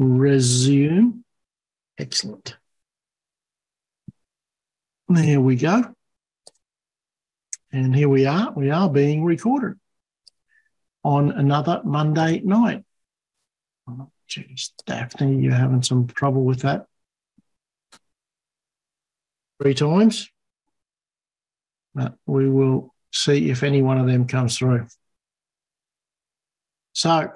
resume. Excellent. There we go. And here we are. We are being recorded on another Monday night. Oh, geez, Daphne, you're having some trouble with that. 3 times. But we will see if any one of them comes through. So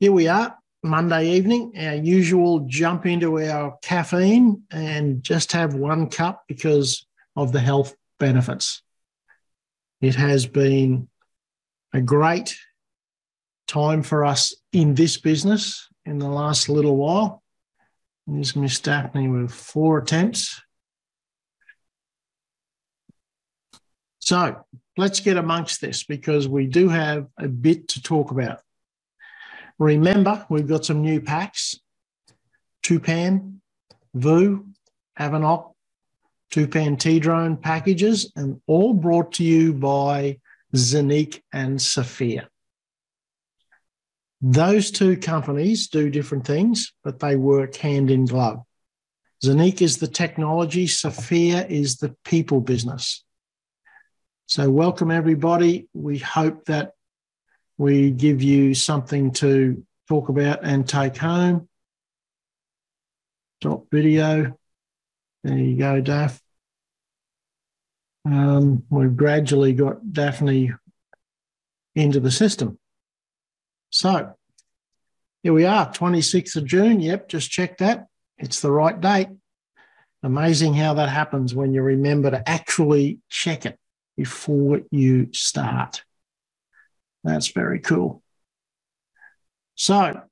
here we are, Monday evening, our usual jump into our caffeine and just have 1 cup because of the health benefits. It has been a great time for us in this business in the last little while. There's Miss Daphne with 4 attempts. So let's get amongst this because we do have a bit to talk about. Remember, we've got some new packs. Tupan, VU, Avinoc, Tupan T-Drone packages, and all brought to you by Zeniq and Sophia. Those 2 companies do different things, but they work hand in glove. Zeniq is the technology, Sophia is the people business. So welcome everybody. We hope that we give you something to talk about and take home. Stop video. There you go, Daph. We've gradually got Daphne into the system. So here we are, 26th of June. Yep, just check that. It's the right date. Amazing how that happens when you remember to actually check it before you start. That's very cool. So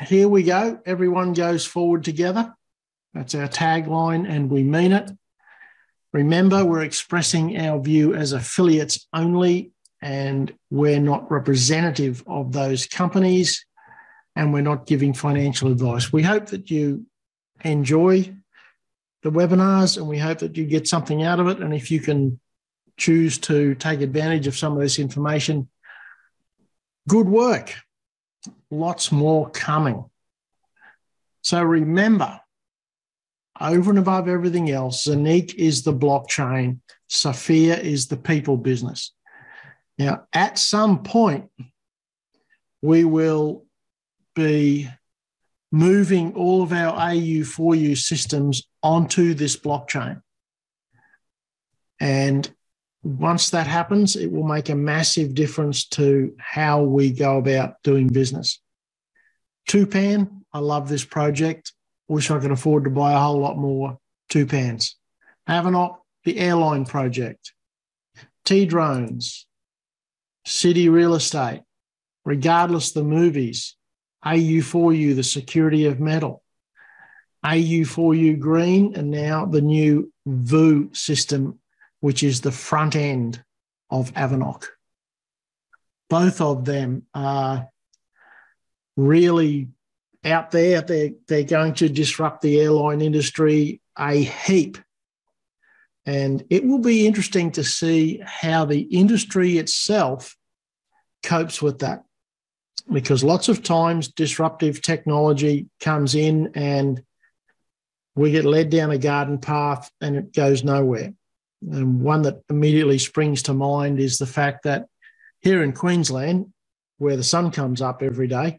here we go. Everyone goes forward together. That's our tagline, and we mean it. Remember, we're expressing our view as affiliates only, and we're not representative of those companies, and we're not giving financial advice. We hope that you enjoy the webinars, and we hope that you get something out of it. And if you can choose to take advantage of some of this information, good work. Lots more coming. So remember, over and above everything else, Zeniq is the blockchain, Sophia is the people business. Now, at some point, we will be moving all of our AU4U systems onto this blockchain. And once that happens, it will make a massive difference to how we go about doing business. Tupan, I love this project. Wish I could afford to buy a whole lot more Tupans. Avinoc, the airline project. T-Drones. SIDI real estate, regardless the movies, AU4U, the security of metal, AU4U Green, and now the new VU system, which is the front end of Avinoc. Both of them are really out there. They're going to disrupt the airline industry a heap. And it will be interesting to see how the industry itself copes with that, because lots of times disruptive technology comes in and we get led down a garden path and it goes nowhere. And one that immediately springs to mind is the fact that here in Queensland, where the sun comes up every day,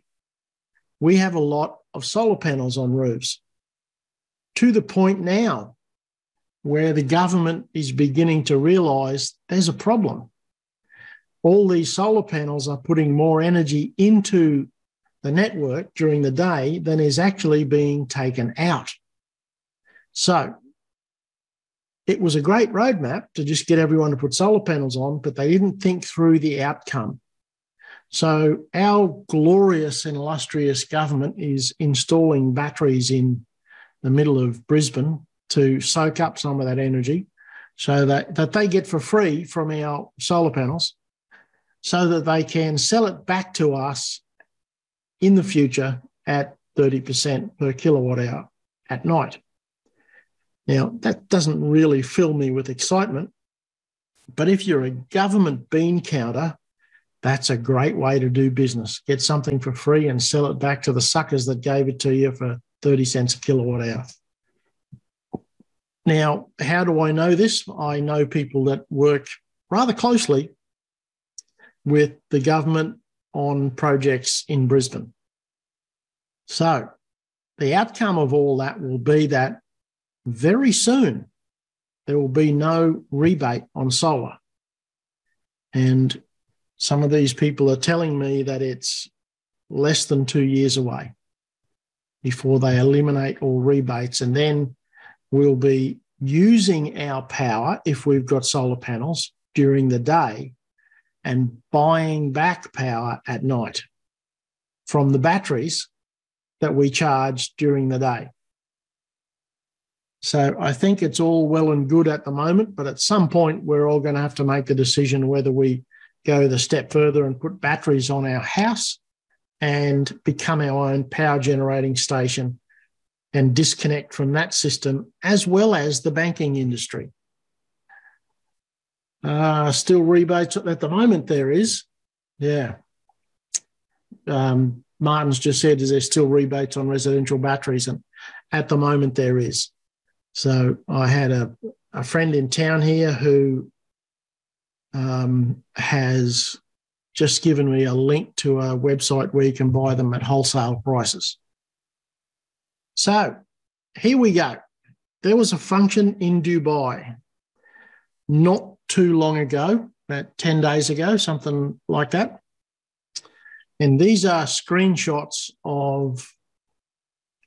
we have a lot of solar panels on roofs, to the point now where the government is beginning to realise there's a problem. All these solar panels are putting more energy into the network during the day than is actually being taken out. So it was a great roadmap to just get everyone to put solar panels on, but they didn't think through the outcome. So our glorious and illustrious government is installing batteries in the middle of Brisbane to soak up some of that energy so that they get for free from our solar panels, so that they can sell it back to us in the future at 30% per kilowatt hour at night. Now, that doesn't really fill me with excitement, but if you're a government bean counter, That's a great way to do business. Get something for free and sell it back to the suckers that gave it to you for 30 cents a kilowatt hour. Now, how do I know this? I know people that work rather closely with the government on projects in Brisbane. So the outcome of all that will be that very soon there will be no rebate on solar. And some of these people are telling me that it's less than 2 years away before they eliminate all rebates. And then we'll be using our power, if we've got solar panels, during the day and buying back power at night from the batteries that we charge during the day. So I think it's all well and good at the moment, but at some point we're all going to have to make the decision whether we go the step further and put batteries on our house and become our own power generating station and disconnect from that system, as well as the banking industry. Still rebates at the moment there is. Yeah. Martin's just said, is there still rebates on residential batteries? And at the moment there is. So I had a friend in town here who has just given me a link to a website where you can buy them at wholesale prices. So here we go. There was a function in Dubai not too long ago, about 10 days ago, something like that. And these are screenshots of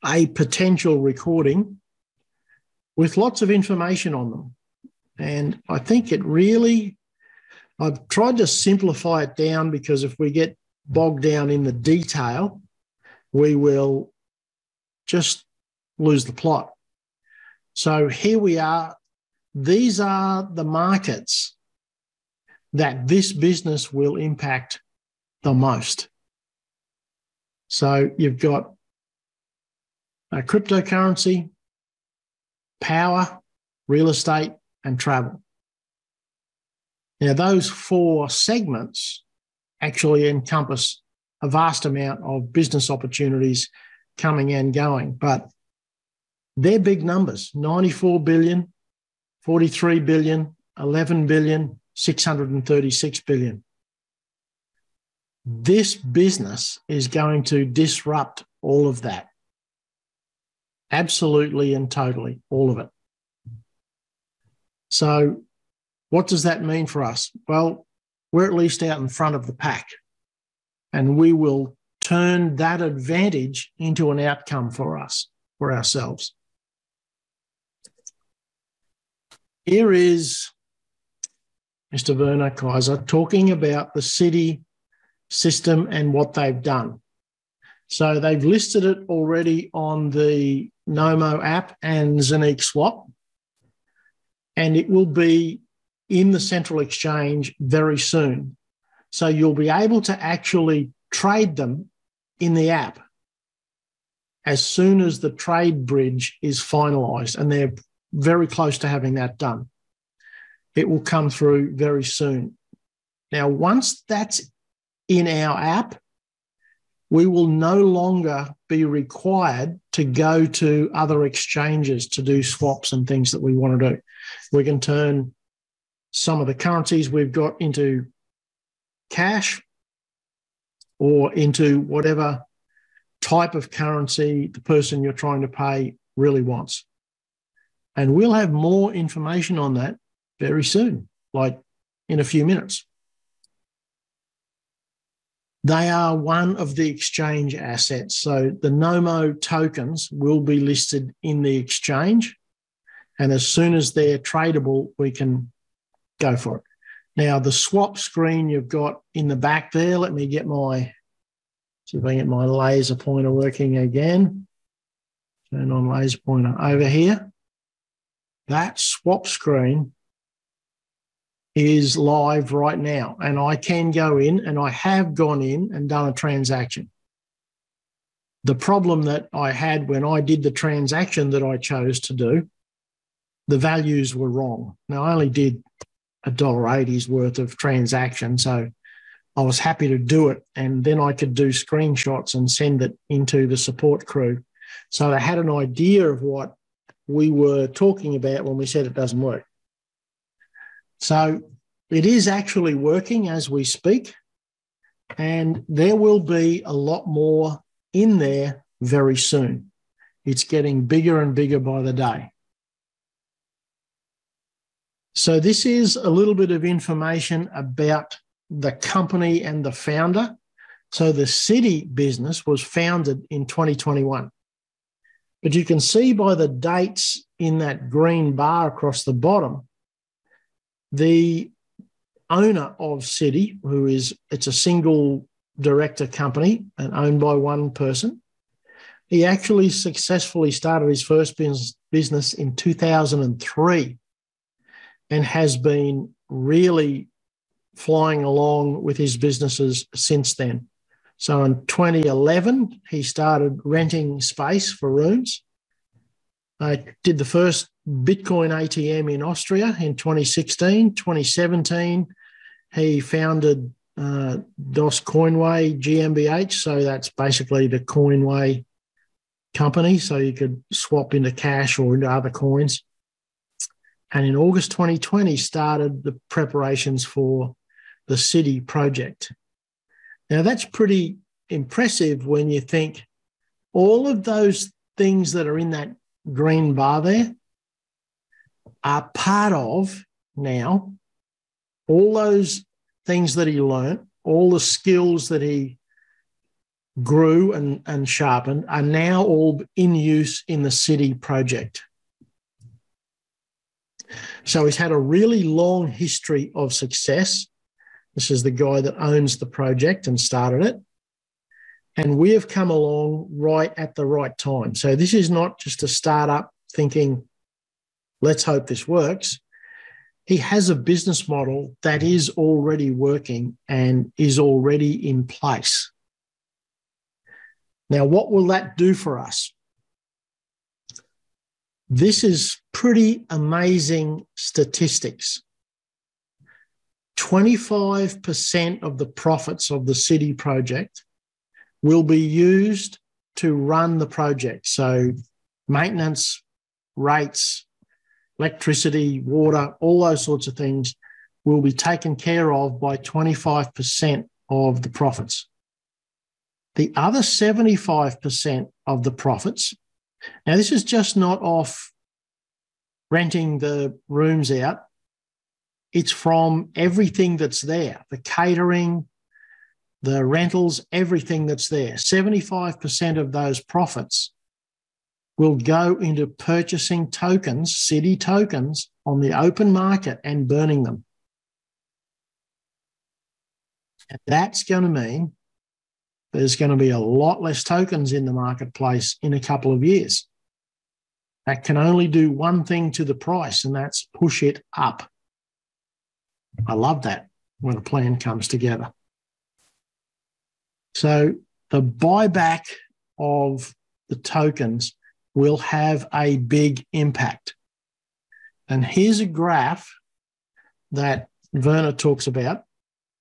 a potential recording with lots of information on them. And I think it really, I've tried to simplify it down, because if we get bogged down in the detail, we will just lose the plot. So here we are. These are the markets that this business will impact the most. So you've got a cryptocurrency, power, real estate, and travel. Now, those four segments actually encompass a vast amount of business opportunities coming and going, but they're big numbers, 94 billion, 43 billion, 11 billion, 636 billion. This business is going to disrupt all of that. Absolutely and totally, all of it. So what does that mean for us? Well, we're at least out in front of the pack, and we will turn that advantage into an outcome for us, for ourselves. Here is Mr. Werner Kaiser talking about the SIDI system and what they've done. So they've listed it already on the NOMO app and ZeniqSwap, and it will be in the Central Exchange very soon. So you'll be able to actually trade them in the app as soon as the trade bridge is finalised, and they're very close to having that done. It will come through very soon. Now, once that's in our app, we will no longer be required to go to other exchanges to do swaps and things that we want to do. We can turn some of the currencies we've got into cash or into whatever type of currency the person you're trying to pay really wants. And we'll have more information on that very soon, like in a few minutes. They are one of the exchange assets. So the NOMO tokens will be listed in the exchange. And as soon as they're tradable, we can go for it. Now, the swap screen you've got in the back there, let me get my, see if I can get my laser pointer working again. Turn on laser pointer over here. That swap screen is live right now, and I can go in, and I have gone in and done a transaction. The problem that I had when I did the transaction that I chose to do, the values were wrong. Now, I only did $1.80's worth of transaction, so I was happy to do it, and then I could do screenshots and send it into the support crew. So they had an idea of what we were talking about when we said it doesn't work. So it is actually working as we speak, and there will be a lot more in there very soon. It's getting bigger and bigger by the day. So this is a little bit of information about the company and the founder. So the SIDI business was founded in 2021. But you can see by the dates in that green bar across the bottom, the owner of SIDI, who is, it's a single director company and owned by one person, he actually successfully started his first business in 2003. And has been really flying along with his businesses since then. So in 2011, he started renting space for rooms. I did the first Bitcoin ATM in Austria in 2016. 2017, he founded DOS Coinway GmbH. So that's basically the Coinway company. So you could swap into cash or into other coins. And in August 2020, started the preparations for the SIDI project. Now, that's pretty impressive when you think all of those things that are in that green bar there are part of now all those things that he learned, all the skills that he grew and sharpened are now all in use in the SIDI project. So he's had a really long history of success. This is the guy that owns the project and started it. And we have come along right at the right time. So this is not just a startup thinking, let's hope this works. He has a business model that is already working and is already in place. Now, what will that do for us? This is pretty amazing statistics. 25% of the profits of the SIDI project will be used to run the project. So maintenance, rates, electricity, water, all those sorts of things will be taken care of by 25% of the profits. The other 75% of the profits, now, this is just not off renting the rooms out. It's from everything that's there, the catering, the rentals, everything that's there. 75% of those profits will go into purchasing tokens, SIDI tokens, on the open market and burning them. And that's going to mean there's going to be a lot less tokens in the marketplace in a couple of years. That can only do one thing to the price, and that's push it up. I love that when a plan comes together. So the buyback of the tokens will have a big impact. And here's a graph that Werner talks about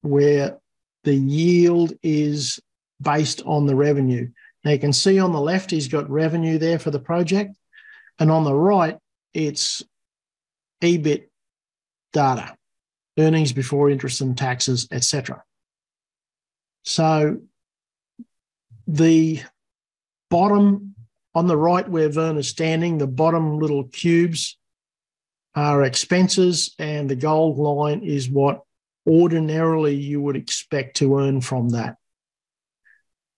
where the yield is based on the revenue. Now you can see on the left, he's got revenue there for the project. And on the right, it's EBIT data, earnings before interest and taxes, etc. So the bottom on the right where Werner's standing, the bottom little cubes are expenses, and the gold line is what ordinarily you would expect to earn from that.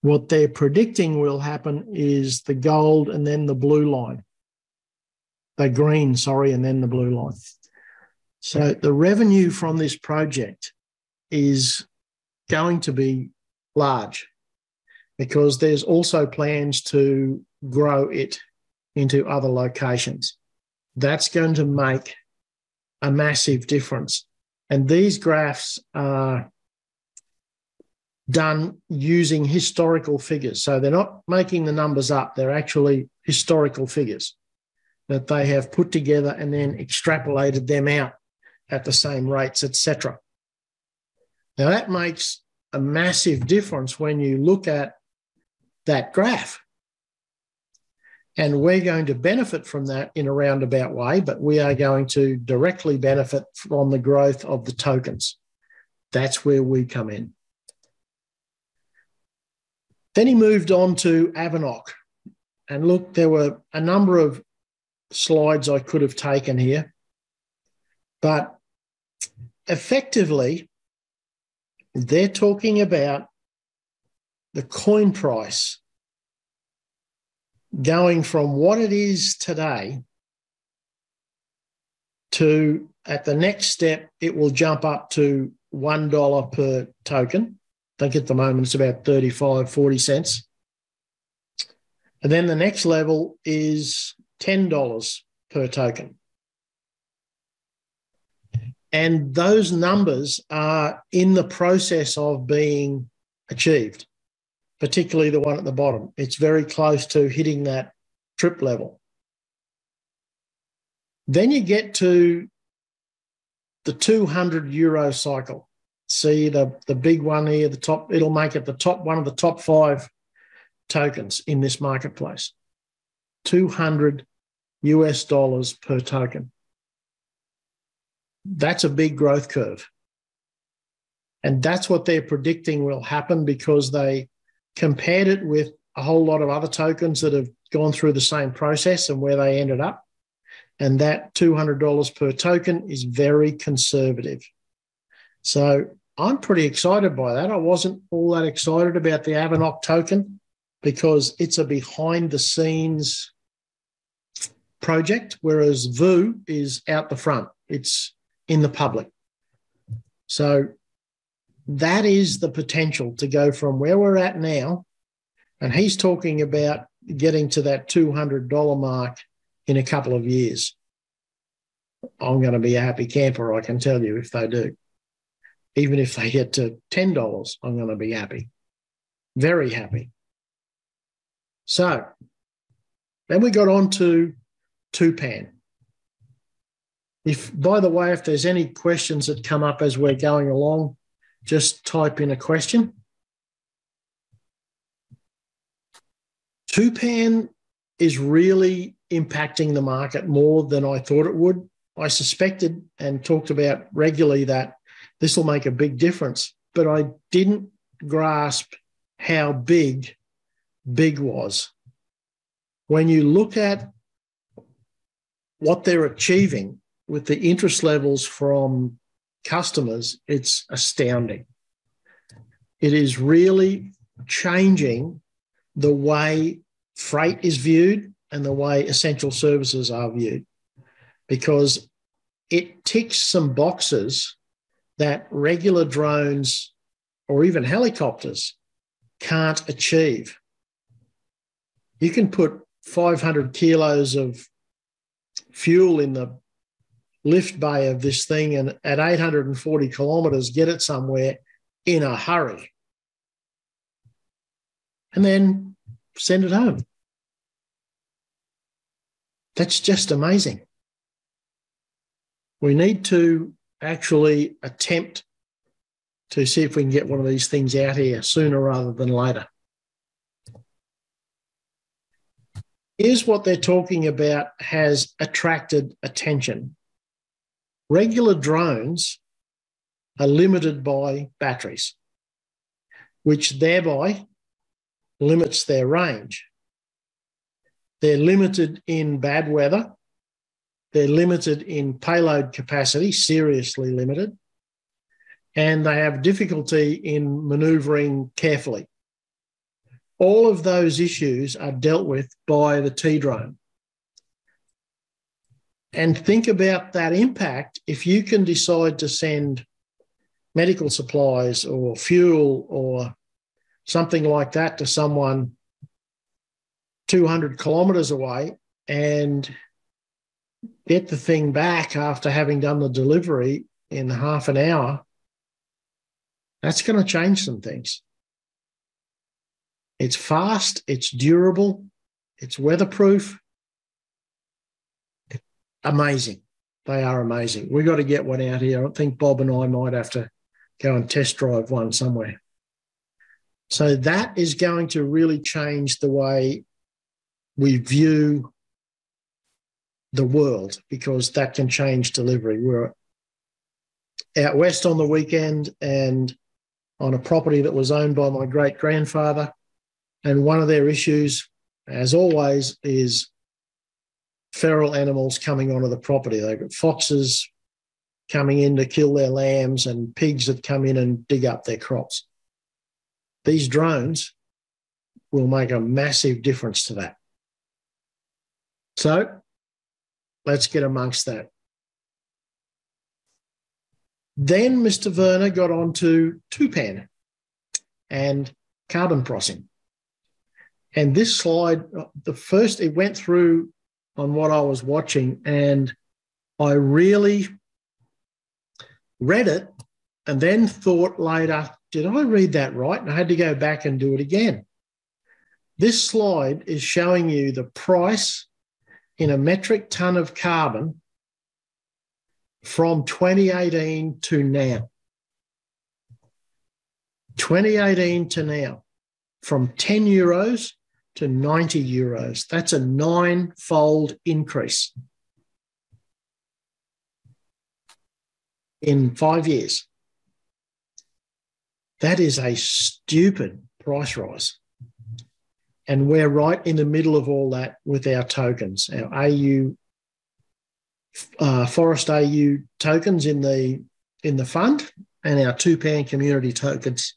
What they're predicting will happen is the gold and then the blue line. The green, sorry, and then the blue line. So the revenue from this project is going to be large because there's also plans to grow it into other locations. That's going to make a massive difference. And these graphs are done using historical figures. So they're not making the numbers up. They're actually historical figures that they have put together and then extrapolated them out at the same rates, etc. Now, that makes a massive difference when you look at that graph. And we're going to benefit from that in a roundabout way, but we are going to directly benefit from the growth of the tokens. That's where we come in. Then he moved on to Avinoc. And look, there were a number of slides I could have taken here, but effectively, they're talking about the coin price going from what it is today to, at the next step, it will jump up to $1 per token. I think at the moment it's about 35, 40 cents. And then the next level is $10 per token. And those numbers are in the process of being achieved, particularly the one at the bottom. It's very close to hitting that trip level. Then you get to the 200 euro cycle. See the big one here, the top, it'll make it the top, one of the top five tokens in this marketplace. $200 per token. That's a big growth curve. And that's what they're predicting will happen because they compared it with a whole lot of other tokens that have gone through the same process and where they ended up. And that $200 per token is very conservative. So I'm pretty excited by that. I wasn't all that excited about the Avinoc token because it's a behind-the-scenes project, whereas VU is out the front. It's in the public. So that is the potential to go from where we're at now, and he's talking about getting to that $200 mark in a couple of years. I'm going to be a happy camper, I can tell you, if they do. Even if they get to $10, I'm going to be happy, very happy. So then we got on to Tupan. If, by the way, if there's any questions that come up as we're going along, just type in a question. Tupan is really impacting the market more than I thought it would. I suspected and talked about regularly that this will make a big difference, but I didn't grasp how big was. When you look at what they're achieving with the interest levels from customers, it's astounding. It is really changing the way freight is viewed and the way essential services are viewed, because it ticks some boxes that regular drones or even helicopters can't achieve. You can put 500 kilos of fuel in the lift bay of this thing and at 840 kilometres get it somewhere in a hurry and then send it home. That's just amazing. We need to actually attempt to see if we can get one of these things out here sooner rather than later. Here's what they're talking about has attracted attention. Regular drones are limited by batteries, which thereby limits their range. They're limited in bad weather. They're limited in payload capacity, seriously limited, and they have difficulty in manoeuvring carefully. All of those issues are dealt with by the T-Drone. And think about that impact if you can decide to send medical supplies or fuel or something like that to someone 200 kilometres away and get the thing back after having done the delivery in half an hour, that's going to change some things. It's fast, it's durable, it's weatherproof. Amazing. They are amazing. We've got to get one out here. I think Bob and I might have to go and test drive one somewhere. So that is going to really change the way we view the world, because that can change delivery. We're out west on the weekend and on a property that was owned by my great-grandfather, and one of their issues, as always, is feral animals coming onto the property. They've got foxes coming in to kill their lambs and pigs that come in and dig up their crops. These drones will make a massive difference to that. So let's get amongst that. Then Mr. Werner got on to Tupan and carbon pricing. And this slide, it went through on what I was watching, and I really read it and then thought later, did I read that right? And I had to go back and do it again. This slide is showing you the price in a metric ton of carbon from 2018 to now. 2018 to now, from 10 euros to 90 euros. That's a 9-fold increase in 5 years. That is a stupid price rise. And we're right in the middle of all that with our tokens, our Forest AU tokens in the fund and our Tupan community tokens,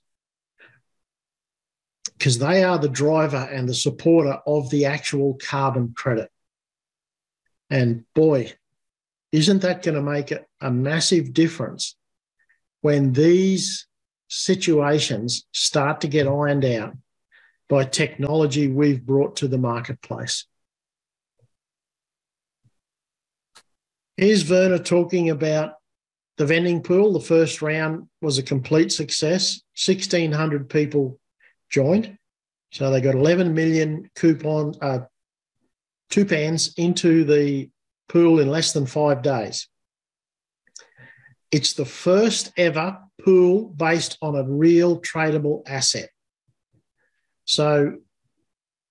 because they are the driver and the supporter of the actual carbon credit. And boy, isn't that going to make a massive difference when these situations start to get ironed out by technology we've brought to the marketplace. Here's Werner talking about the vending pool. The first round was a complete success. 1,600 people joined. So they got 11 million Tupans into the pool in less than 5 days. It's the first ever pool based on a real tradable asset. So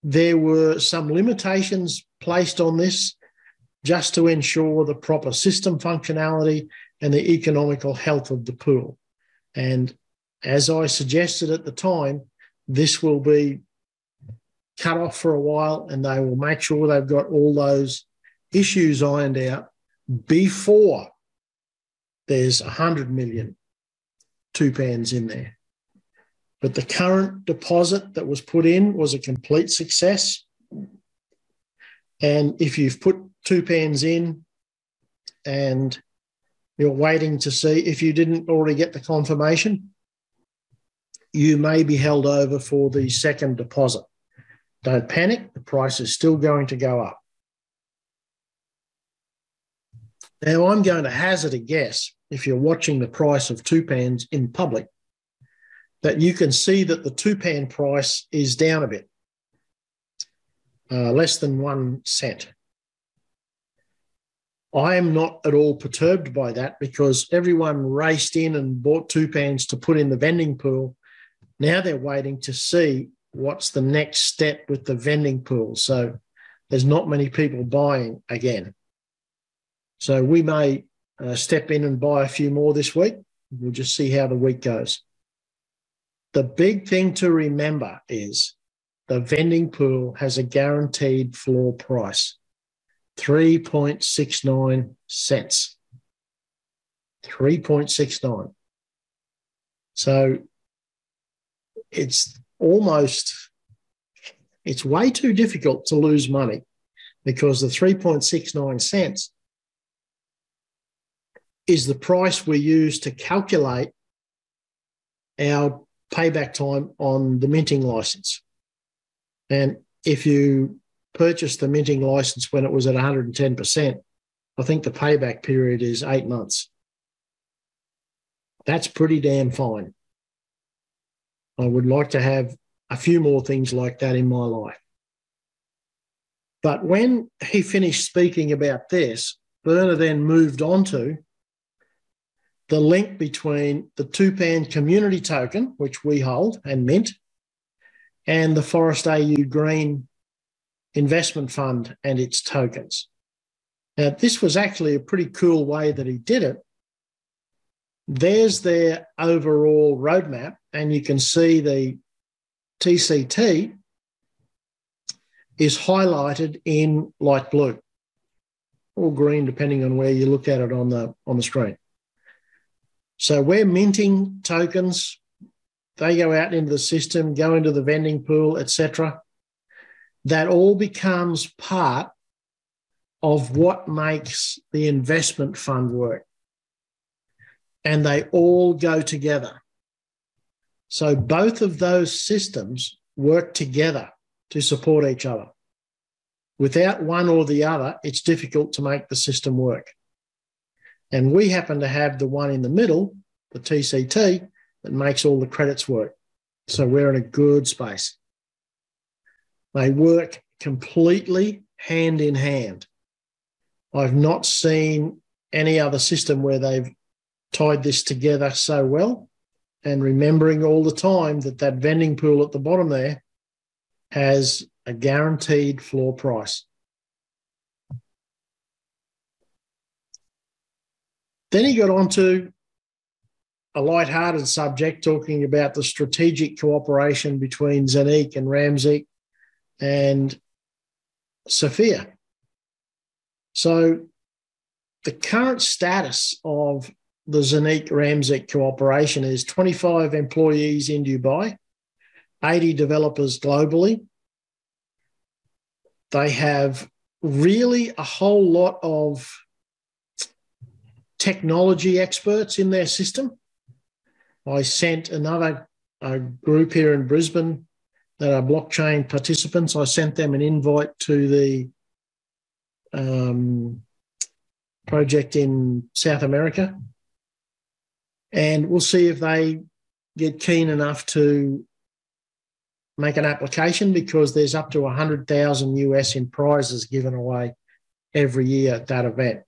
there were some limitations placed on this just to ensure the proper system functionality and the economical health of the pool. And as I suggested at the time, this will be cut off for a while, and they will make sure they've got all those issues ironed out before there's 100 million Tupans in there. But the current deposit that was put in was a complete success. And if you've put Tupans in and you're waiting to see, if you didn't already get the confirmation, you may be held over for the second deposit. Don't panic. The price is still going to go up. Now, I'm going to hazard a guess, if you're watching the price of Tupans in public, that you can see that the Tupan price is down a bit, less than 1 cent. I am not at all perturbed by that, because everyone raced in and bought Tupans to put in the vending pool. Now they're waiting to see what's the next step with the vending pool. So there's not many people buying again. So we may step in and buy a few more this week. We'll just see how the week goes. The big thing to remember is the vending pool has a guaranteed floor price, 3.69 cents. 3.69. So it's way too difficult to lose money, because the 3.69 cents is the price we use to calculate our payback time on the minting license. And if you purchased the minting license when it was at 110%, I think the payback period is 8 months. That's pretty damn fine. I would like to have a few more things like that in my life. But when he finished speaking about this, Werner then moved on to the link between the Tupan community token, which we hold and mint, and the Forest AU Green investment fund and its tokens. Now, this was actually a pretty cool way that he did it. There's their overall roadmap, and you can see the TCT is highlighted in light blue or green, depending on where you look at it on the screen. So we're minting tokens. They go out into the system, go into the vending pool, etc. That all becomes part of what makes the investment fund work. And they all go together. So both of those systems work together to support each other. Without one or the other, it's difficult to make the system work. And we happen to have the one in the middle, the TCT, that makes all the credits work. So we're in a good space. They work completely hand in hand. I've not seen any other system where they've tied this together so well, and remembering all the time that that vending pool at the bottom there has a guaranteed floor price. Then he got onto a lighthearted subject, talking about the strategic cooperation between Zeniq and Ramzik and Sophia. So the current status of the Zeniq-Ramzik cooperation is 25 employees in Dubai, 80 developers globally. They have really a whole lot of technology experts in their system. I sent another group here in Brisbane that are blockchain participants. I sent them an invite to the project in South America. And we'll see if they get keen enough to make an application, because there's up to $100,000 US in prizes given away every year at that event.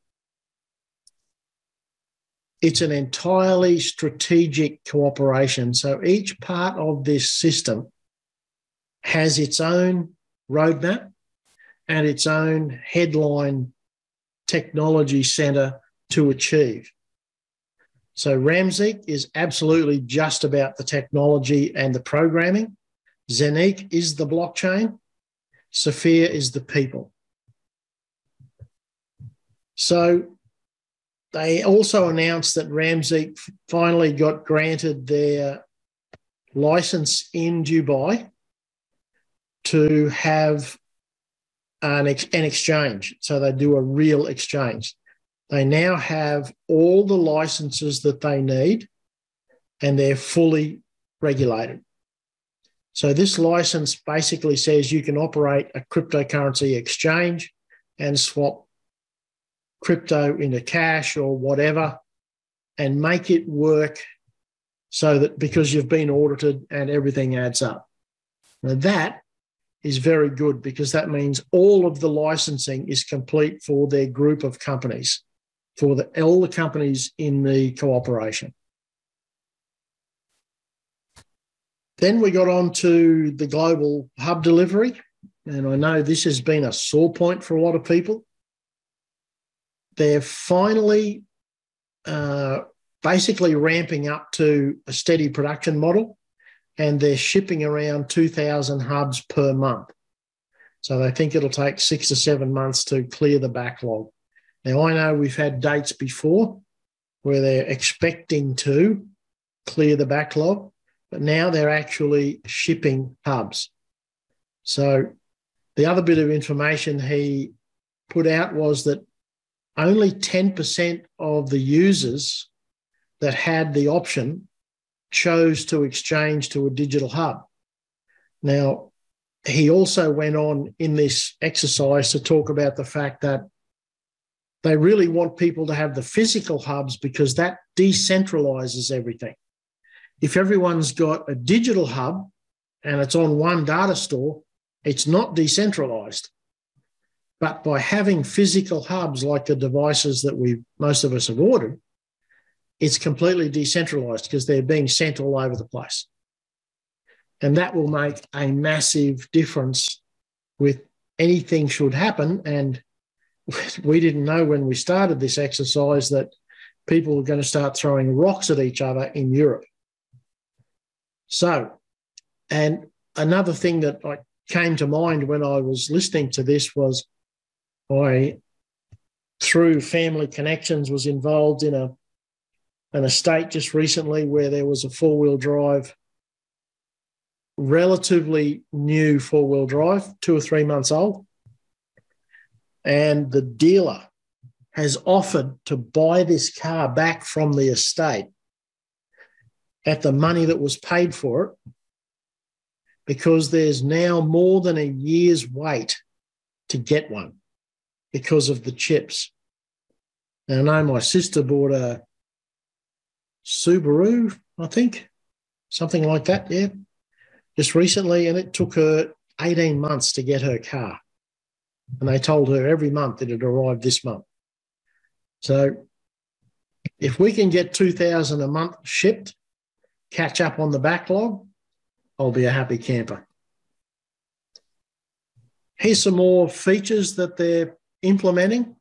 It's an entirely strategic cooperation. So each part of this system has its own roadmap and its own headline technology centre to achieve. So Ramzik is absolutely just about the technology and the programming. Zeniq is the blockchain. Sophia is the people. So they also announced that Ramzik finally got granted their license in Dubai to have an exchange. So they do a real exchange. They now have all the licenses that they need, and they're fully regulated. So this license basically says you can operate a cryptocurrency exchange and swap crypto into cash or whatever and make it work, so that because you've been audited and everything adds up. Now that is very good, because that means all of the licensing is complete for their group of companies, for all the companies in the cooperation. Then we got on to the global hub delivery, and I know this has been a sore point for a lot of people. They're finally basically ramping up to a steady production model, and they're shipping around 2,000 hubs per month. So they think it'll take 6 to 7 months to clear the backlog. Now, I know we've had dates before where they're expecting to clear the backlog, but now they're actually shipping hubs. So the other bit of information he put out was that only 10% of the users that had the option chose to exchange to a digital hub. Now, he also went on in this exercise to talk about the fact that they really want people to have the physical hubs, because that decentralizes everything. If everyone's got a digital hub and it's on one data store, it's not decentralized. But by having physical hubs like the devices that most of us have ordered, it's completely decentralized because they're being sent all over the place. And that will make a massive difference with anything should happen. And we didn't know when we started this exercise that people were going to start throwing rocks at each other in Europe. So, and another thing that came to mind when I was listening to this was I, through family connections, was involved in an estate just recently where there was a four-wheel drive, relatively new four-wheel drive, 2 or 3 months old, and the dealer has offered to buy this car back from the estate at the money that was paid for it, because there's now more than a year's wait to get one because of the chips. And I know my sister bought a Subaru, I think, something like that, yeah, just recently, and it took her 18 months to get her car. And they told her every month it had arrived this month. So if we can get 2,000 a month shipped, catch up on the backlog, I'll be a happy camper. Here's some more features that they're implementing.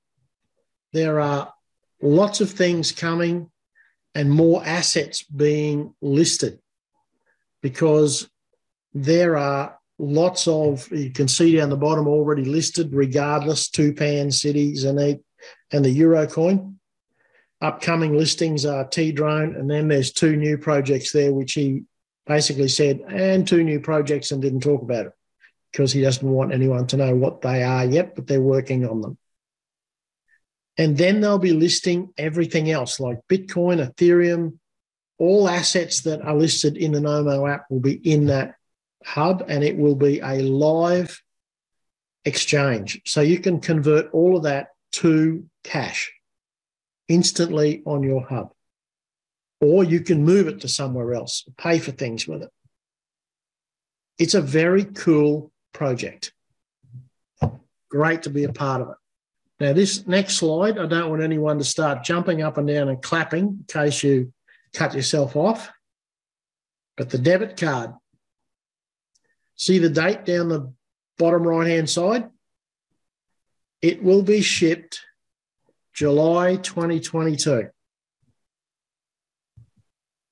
There are lots of things coming and more assets being listed because there are lots of, you can see down the bottom already listed, regardless, Tupan, SIDI, Zeniq, and the Eurocoin. Upcoming listings are T-Drone, and then there's 2 new projects there, which he basically said, and 2 new projects, and didn't talk about it because he doesn't want anyone to know what they are yet, but they're working on them. And then they'll be listing everything else like Bitcoin, Ethereum. All assets that are listed in the NOMO app will be in that hub, and it will be a live exchange. So you can convert all of that to cash instantly on your hub, or you can move it to somewhere else, pay for things with it. It's a very cool project. Great to be a part of it. Now, this next slide, I don't want anyone to start jumping up and down and clapping in case you cut yourself off, but the debit card. See the date down the bottom right-hand side? It will be shipped July 2022.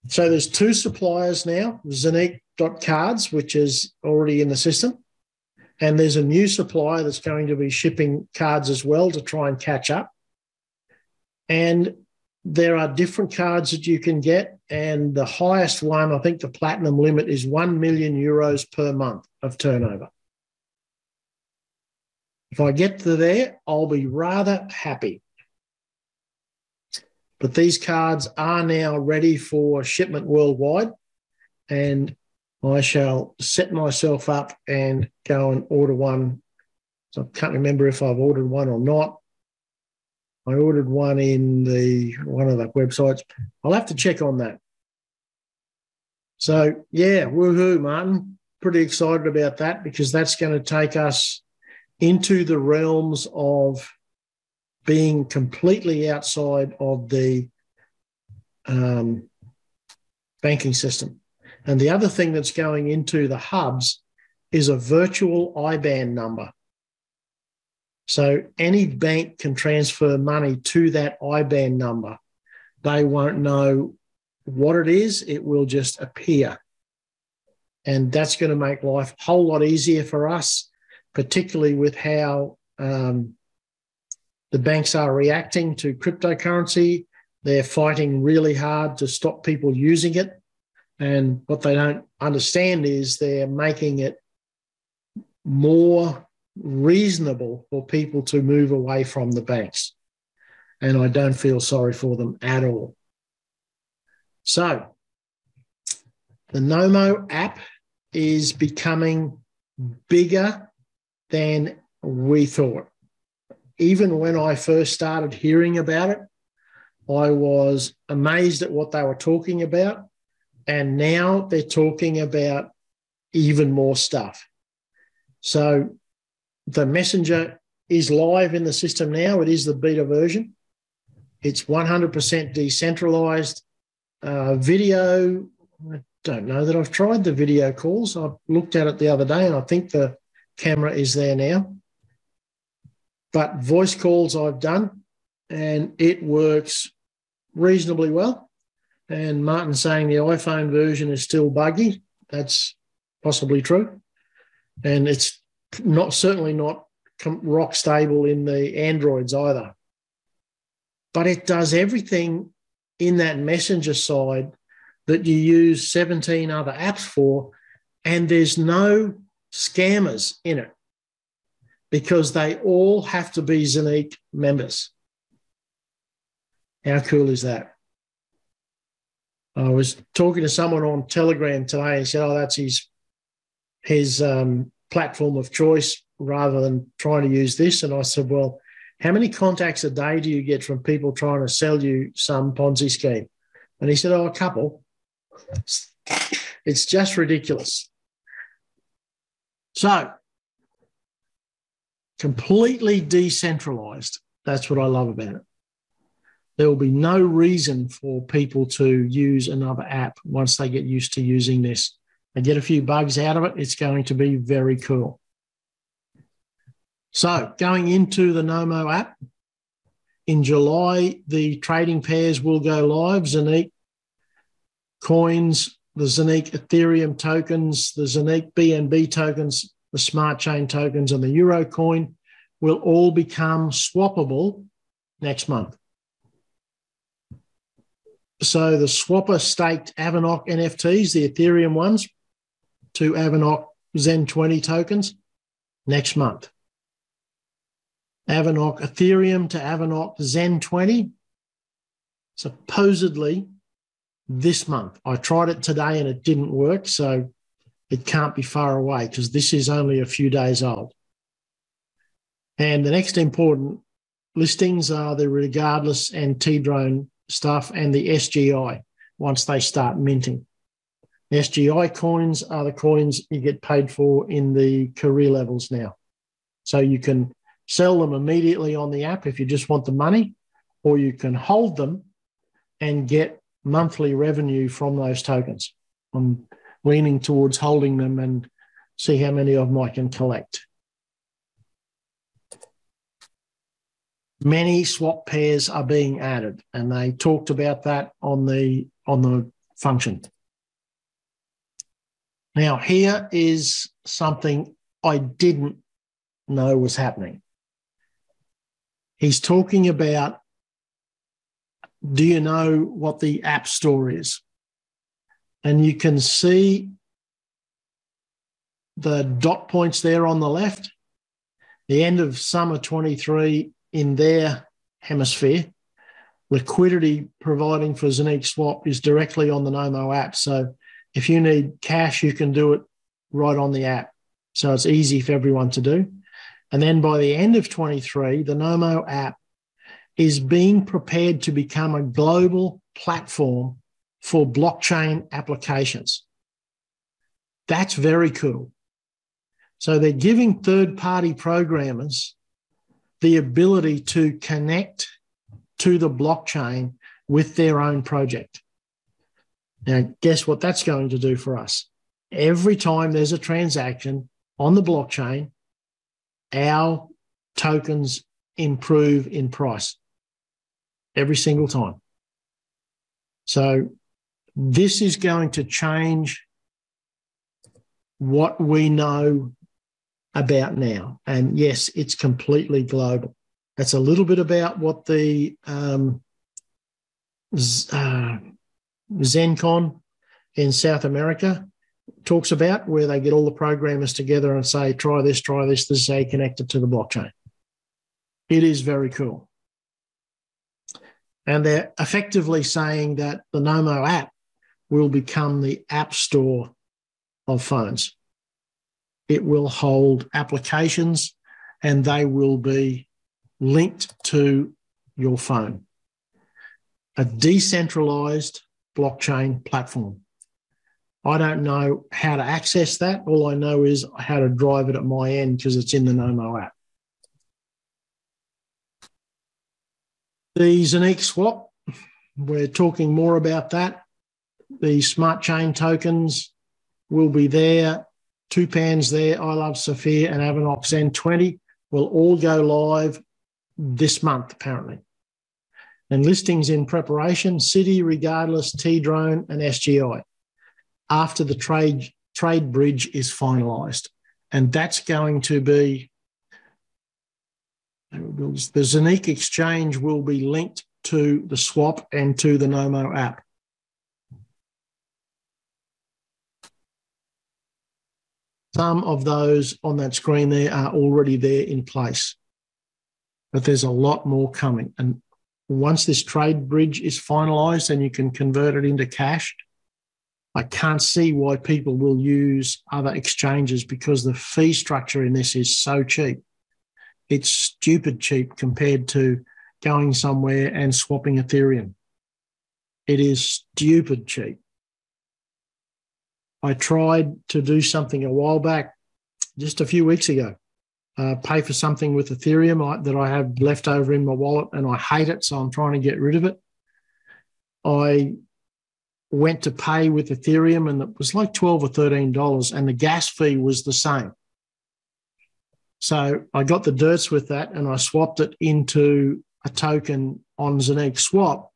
So there's 2 suppliers now, Zeniq.Cards, which is already in the system, and there's a new supplier that's going to be shipping cards as well to try and catch up. And there are different cards that you can get, and the highest one, I think the platinum limit, is 1 million euros per month of turnover. If I get to there, I'll be rather happy. But these cards are now ready for shipment worldwide, and I shall set myself up and go and order one. So I can't remember if I've ordered one or not. I ordered one in one of the websites. I'll have to check on that. So, yeah, woohoo, Martin. Pretty excited about that because that's going to take us into the realms of being completely outside of the banking system. And the other thing that's going into the hubs is a virtual IBAN number. So any bank can transfer money to that IBAN number. They won't know what it is. It will just appear. And that's going to make life a whole lot easier for us, particularly with how the banks are reacting to cryptocurrency. They're fighting really hard to stop people using it. And what they don't understand is they're making it more reasonable for people to move away from the banks. And I don't feel sorry for them at all. So the NOMO app is becoming bigger than we thought. Even when I first started hearing about it, I was amazed at what they were talking about. And now they're talking about even more stuff. So the messenger is live in the system now. It is the beta version. It's 100% decentralized video, I don't know that I've tried the video calls. I looked at it the other day and I think the camera is there now. But voice calls I've done and it works reasonably well. And Martin's saying the iPhone version is still buggy. That's possibly true. And it's not certainly not rock stable in the Androids either. But it does everything in that messenger side that you use 17 other apps for, and there's no scammers in it because they all have to be Zeniq members. How cool is that? I was talking to someone on Telegram today and said, oh, that's his platform of choice rather than trying to use this. And I said, well, how many contacts a day do you get from people trying to sell you some Ponzi scheme? And he said, oh, a couple. It's just ridiculous. So completely decentralized. That's what I love about it. There will be no reason for people to use another app once they get used to using this. They get a few bugs out of it. It's going to be very cool. So going into the NOMO app, in July, the trading pairs will go live. Zeniq coins, the Zeniq Ethereum tokens, the Zeniq BNB tokens, the Smart Chain tokens, and the Euro coin will all become swappable next month. So the swapper staked Avinoc NFTs, the Ethereum ones, to Avinoc Zen 20 tokens next month. Avinoc Ethereum to Avinoc Zen 20, supposedly this month. I tried it today and it didn't work, so it can't be far away because this is only a few days old. And the next important listings are the Regardless and T-Drone stuff and the SGI once they start minting. The SGI coins are the coins you get paid for in the career levels now. So you can sell them immediately on the app if you just want the money, or you can hold them and get monthly revenue from those tokens. I'm leaning towards holding them and see how many of them I can collect. Many swap pairs are being added, and they talked about that on the function. Now, here is something I didn't know was happening. He's talking about, do you know what the App Store is? And you can see the dot points there on the left, the end of summer 23 in their hemisphere. Liquidity providing for ZeniqSwap is directly on the NOMO app. So if you need cash, you can do it right on the app. So it's easy for everyone to do. And then by the end of 23, the NOMO app is being prepared to become a global platform for blockchain applications. That's very cool. So they're giving third-party programmers the ability to connect to the blockchain with their own project. Now, guess what that's going to do for us? Every time there's a transaction on the blockchain, our tokens improve in price every single time. So this is going to change what we know about now. And yes, it's completely global. That's a little bit about what the ZenCon in South America talks about, where they get all the programmers together and say, try this, this is how you connect it to the blockchain. It is very cool. And they're effectively saying that the NOMO app will become the app store of phones. It will hold applications and they will be linked to your phone. A decentralized blockchain platform. I don't know how to access that. All I know is how to drive it at my end because it's in the NOMO app. The ZeniqSwap, we're talking more about that. The smart chain tokens will be there. Tupan's there. I Love Sophia and Avinoc Zen 20 will all go live this month, apparently. And listings in preparation, SIDI, Regardless, T-Drone and SGI after the trade bridge is finalised. And that's going to be, the Zeniq exchange will be linked to the swap and to the NOMO app. Some of those on that screen there are already there in place, but there's a lot more coming. And once this trade bridge is finalised and you can convert it into cash, I can't see why people will use other exchanges because the fee structure in this is so cheap. It's stupid cheap compared to going somewhere and swapping Ethereum. It is stupid cheap. I tried to do something a while back, just a few weeks ago, pay for something with Ethereum that I have left over in my wallet, and I hate it, so I'm trying to get rid of it. I went to pay with Ethereum, and it was like $12 or $13, and the gas fee was the same. So I got the dirts with that, and I swapped it into a token on ZeniqSwap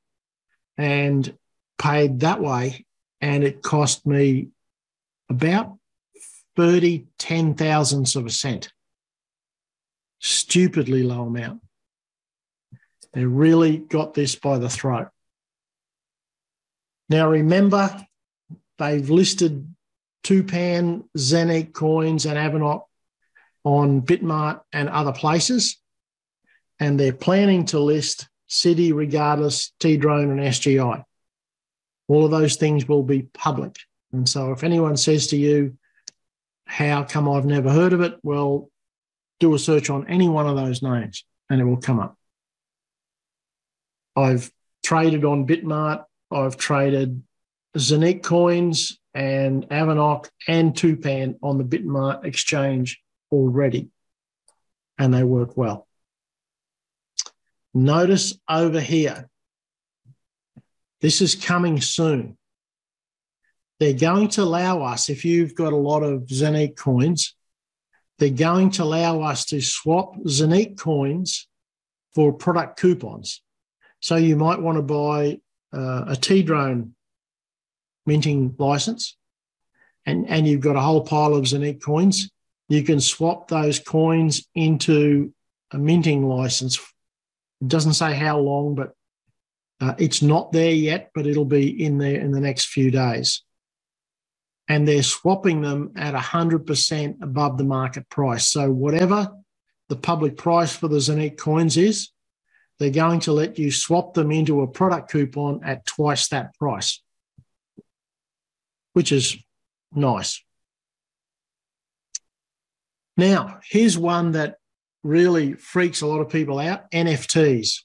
and paid that way, and it cost me about 10 thousandths of a cent. Stupidly low amount. They really got this by the throat. Now, remember, they've listed Tupan, Zeniq coins, and Avinoc on BitMart and other places, and they're planning to list SIDI, Regardless, T-Drone, and SGI. All of those things will be public. And so if anyone says to you, how come I've never heard of it? Well, do a search on any one of those names and it will come up. I've traded on BitMart. I've traded Zeniq coins and Avinoc and Tupan on the BitMart exchange already, and they work well. Notice over here, this is coming soon. They're going to allow us, if you've got a lot of Zeniq coins, they're going to allow us to swap Zeniq coins for product coupons. So you might want to buy a T-Drone minting license, and you've got a whole pile of Zeniq coins. You can swap those coins into a minting license. It doesn't say how long, but it's not there yet, but it'll be in there in the next few days. And they're swapping them at 100% above the market price. So whatever the public price for the Zeniq coins is, they're going to let you swap them into a product coupon at twice that price, which is nice. Now, here's one that really freaks a lot of people out, NFTs.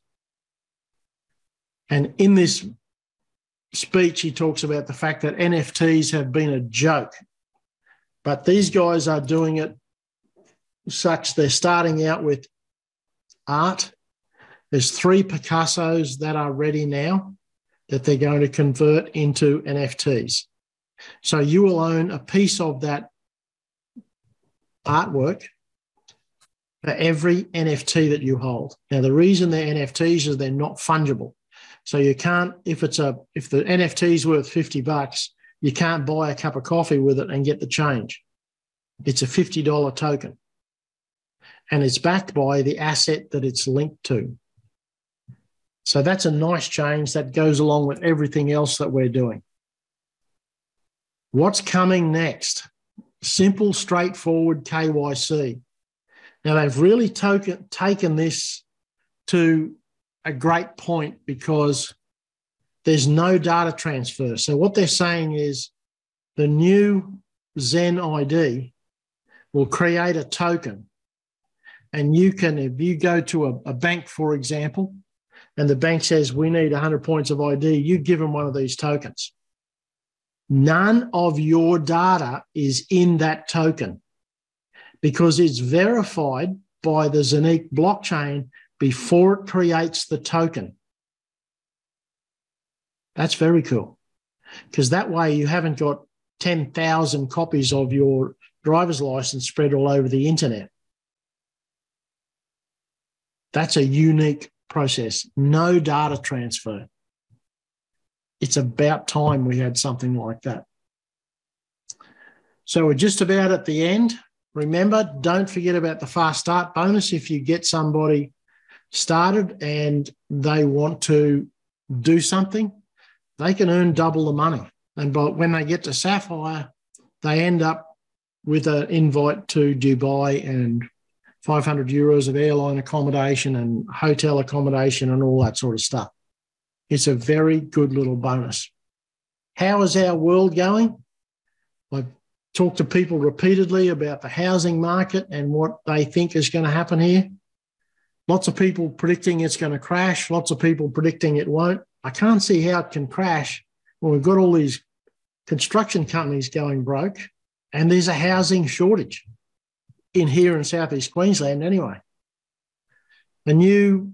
And in this speech, he talks about the fact that NFTs have been a joke, but these guys are doing it such they're starting out with art. There's 3 Picassos that are ready now that they're going to convert into NFTs. So you will own a piece of that artwork for every NFT that you hold. Now, the reason they're NFTs is they're not fungible. So you can't, if the NFT is worth $50, you can't buy a cup of coffee with it and get the change. It's a $50 token. And it's backed by the asset that it's linked to. So that's a nice change that goes along with everything else that we're doing. What's coming next? Simple, straightforward KYC. Now, they've really taken this to a great point because there's no data transfer. So what they're saying is the new Zen ID will create a token, and you can, if you go to a bank, for example, and the bank says we need 100 points of ID, you give them one of these tokens. None of your data is in that token because it's verified by the Zeniq blockchain before it creates the token. That's very cool. because that way you haven't got 10,000 copies of your driver's license spread all over the internet. That's a unique process. No data transfer. It's about time we had something like that. So we're just about at the end. Remember, don't forget about the fast start bonus. If you get somebody started and they want to do something, they can earn double the money. And when they get to Sapphire, they end up with an invite to Dubai and €500 of airline accommodation and hotel accommodation and all that sort of stuff. It's a very good little bonus. How is our world going? I've talked to people repeatedly about the housing market and what they think is going to happen here. Lots of people predicting it's going to crash. Lots of people predicting it won't. I can't see how it can crash when we've got all these construction companies going broke and there's a housing shortage in here in Southeast Queensland anyway. A new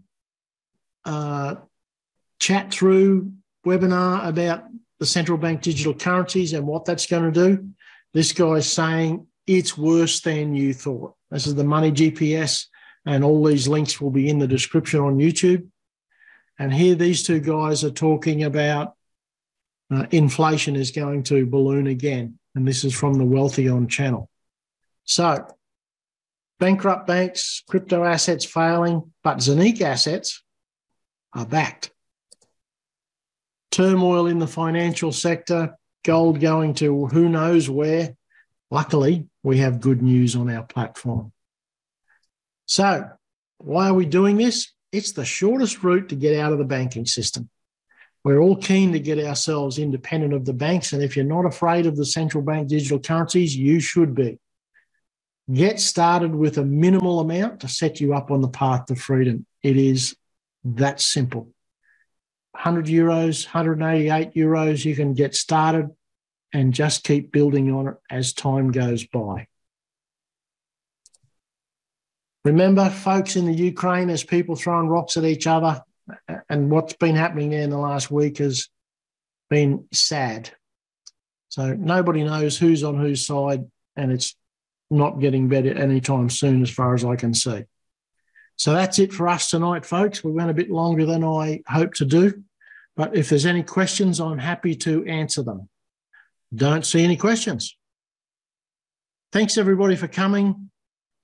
chat through webinar about the central bank digital currencies and what that's going to do. This guy's saying it's worse than you thought. This is the Money GPS, and all these links will be in the description on YouTube. And here these two guys are talking about inflation is going to balloon again. And this is from the Wealthion channel. So bankrupt banks, crypto assets failing, but Zeniq assets are backed. Turmoil in the financial sector, gold going to who knows where. Luckily, we have good news on our platform. So why are we doing this? It's the shortest route to get out of the banking system. We're all keen to get ourselves independent of the banks, and if you're not afraid of the central bank digital currencies, you should be. Get started with a minimal amount to set you up on the path to freedom. It is that simple. €100, €188, you can get started and just keep building on it as time goes by. Remember, folks, in the Ukraine, there's people throwing rocks at each other, and what's been happening there in the last week has been sad. So nobody knows who's on whose side, and it's not getting better anytime soon as far as I can see. So that's it for us tonight, folks. We went a bit longer than I hoped to do, but if there's any questions, I'm happy to answer them. Don't see any questions. Thanks, everybody, for coming.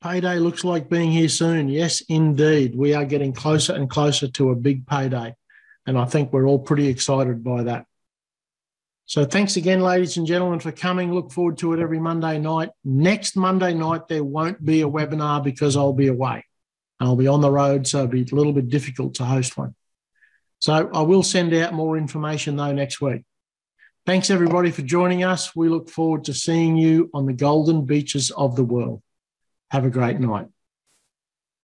Payday looks like being here soon. Yes, indeed. We are getting closer and closer to a big payday, and I think we're all pretty excited by that. So thanks again, ladies and gentlemen, for coming. Look forward to it every Monday night. Next Monday night, there won't be a webinar because I'll be away. I'll be on the road, so it'll be a little bit difficult to host one. So I will send out more information, though, next week. Thanks, everybody, for joining us. We look forward to seeing you on the golden beaches of the world. Have a great night.